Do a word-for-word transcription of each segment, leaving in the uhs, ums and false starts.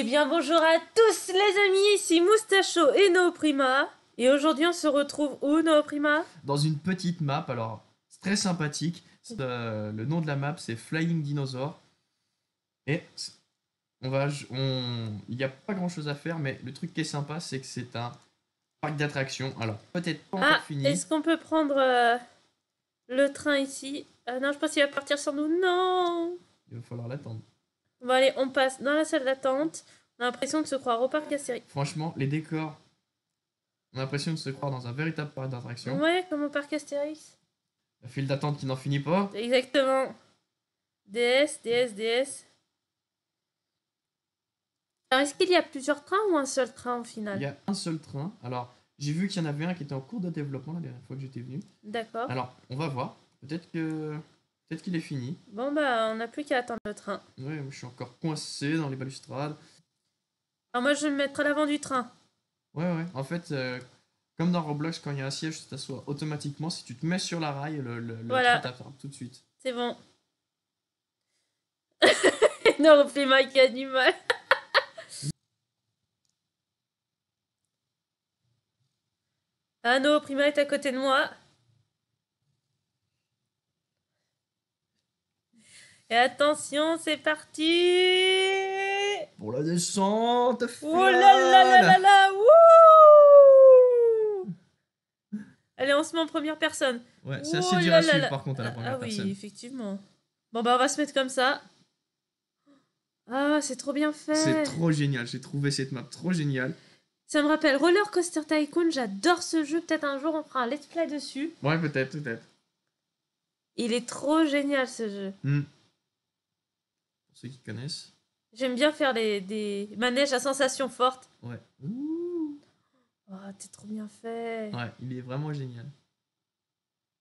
Eh bien bonjour à tous les amis, ici Moustacho et Nooprima. Et aujourd'hui on se retrouve où, Nooprima? Dans une petite map, alors c'est très sympathique. Euh, le nom de la map c'est Flying Dinosaur. Et on va, on... il n'y a pas grand chose à faire, mais le truc qui est sympa c'est que c'est un parc d'attractions. Alors peut-être pas encore ah, fini. Est-ce qu'on peut prendre euh, le train ici? Ah non, je pense qu'il va partir sans nous, non. Il va falloir l'attendre. Bon allez, on passe dans la salle d'attente. On a l'impression de se croire au parc Astérix. Franchement, les décors, on a l'impression de se croire dans un véritable parc d'attraction. Ouais, comme au parc Astérix. La file d'attente qui n'en finit pas. Exactement. D S, D S, D S. Alors, est-ce qu'il y a plusieurs trains ou un seul train au final? Il y a un seul train. Alors, j'ai vu qu'il y en avait un qui était en cours de développement la dernière fois que j'étais venu. D'accord. Alors, on va voir. Peut-être que... Peut-être qu'il est fini. Bon bah on n'a plus qu'à attendre le train. Oui, je suis encore coincé dans les balustrades. Alors moi je vais me mettre à l'avant du train. Ouais ouais, en fait euh, comme dans Roblox quand il y a un siège tu t'assois automatiquement, si tu te mets sur la rail le, le, voilà. Le train t'attrape tout de suite. C'est bon. Non, on fait mal qu'il y a du mal. Ah non, Prima est à côté de moi. Et attention, c'est parti! Pour la descente! Oh là là là là là! Wouh! Allez, on se met en première personne. Ouais, c'est assez dur à suivre par contre à la première ah, personne. Ah oui, effectivement. Bon bah on va se mettre comme ça. Ah, c'est trop bien fait! C'est trop génial, j'ai trouvé cette map trop géniale. Ça me rappelle Roller Coaster Tycoon, j'adore ce jeu. Peut-être un jour on fera un let's play dessus. Ouais, peut-être, peut-être. Il est trop génial ce jeu. Mm. Ceux qui connaissent. J'aime bien faire les, des manèges à sensation forte. Ouais. Ouh. Oh, t'es trop bien fait. Ouais, il est vraiment génial.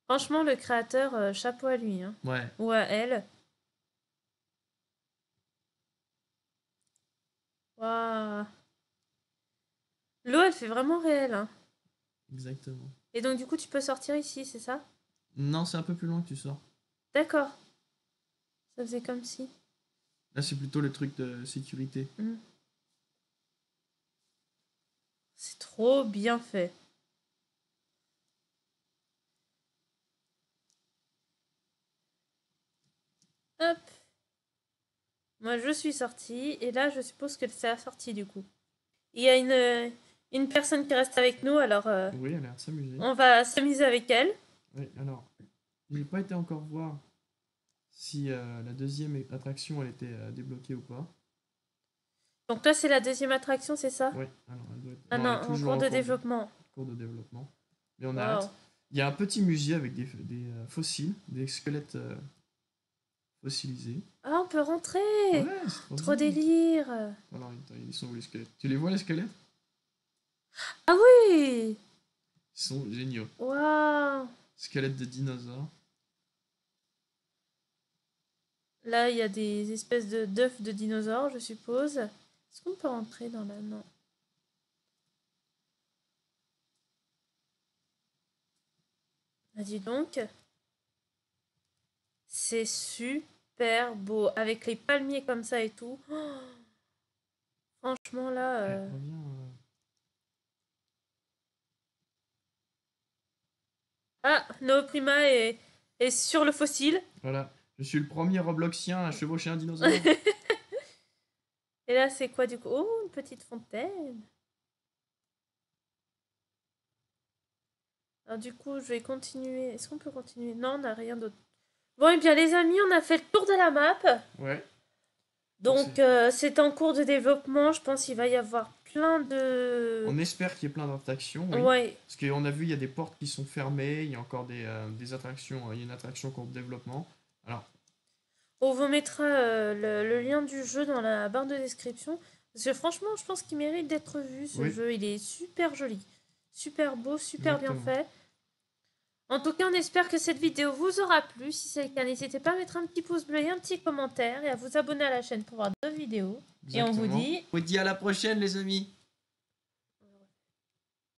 Franchement, le créateur, euh, chapeau à lui. Hein. Ouais. Ou à elle. Waouh. L'eau, elle fait vraiment réelle. Hein. Exactement. Et donc, du coup, tu peux sortir ici, c'est ça? Non, c'est un peu plus loin que tu sors. D'accord. Ça faisait comme si... Là, c'est plutôt le truc de sécurité. Mmh. C'est trop bien fait. Hop. Moi, je suis sortie. Et là, je suppose que c'est la sortie, du coup. Il y a une, une personne qui reste avec nous, alors... Euh, oui, elle a l'air de s'amuser. On va s'amuser avec elle. Oui, alors... Je n'ai pas été encore voir... si euh, la deuxième attraction, elle était euh, débloquée ou pas. Donc là, c'est la deuxième attraction, c'est ça? Oui. Alors, elle doit être... Ah non, non, elle est toujours en cours de développement. Cours de développement. Mais on a hâte. Il y a un petit musée avec des, des euh, fossiles, des squelettes euh, fossilisés. Ah, on peut rentrer. Ouais, c'est trop, trop délire. Alors, ils sont où les squelettes? Tu les vois, les squelettes? Ah oui. Ils sont géniaux. Waouh. Squelettes de dinosaures. Là, il y a des espèces d'œufs de, de dinosaures, je suppose. Est-ce qu'on peut rentrer dans la... Non. Ah, dis donc. C'est super beau. Avec les palmiers comme ça et tout. Oh, franchement, là... Euh... Ouais, reviens, euh... Ah, Nooprima est, est sur le fossile. Voilà. Je suis le premier Robloxien à chevaucher un dinosaure. Et là, c'est quoi du coup? Oh, une petite fontaine. Alors du coup, je vais continuer. Est-ce qu'on peut continuer? Non, on n'a rien d'autre. Bon, et bien les amis, on a fait le tour de la map. Ouais. Donc, euh, c'est en cours de développement. Je pense qu'il va y avoir plein de... On espère qu'il y ait plein d'attractions. Oui. Ouais. Parce qu'on a vu, il y a des portes qui sont fermées. Il y a encore des, euh, des attractions. Il y a une attraction en cours de développement. Alors. On vous mettra euh, le, le lien du jeu dans la barre de description. Parce que franchement, je pense qu'il mérite d'être vu ce oui. jeu. Il est super joli, super beau, super Exactement. bien fait. En tout cas, on espère que cette vidéo vous aura plu. Si c'est le cas, n'hésitez pas à mettre un petit pouce bleu et un petit commentaire. Et à vous abonner à la chaîne pour voir d'autres vidéos. Exactement. Et on vous dit... On vous dit à la prochaine les amis.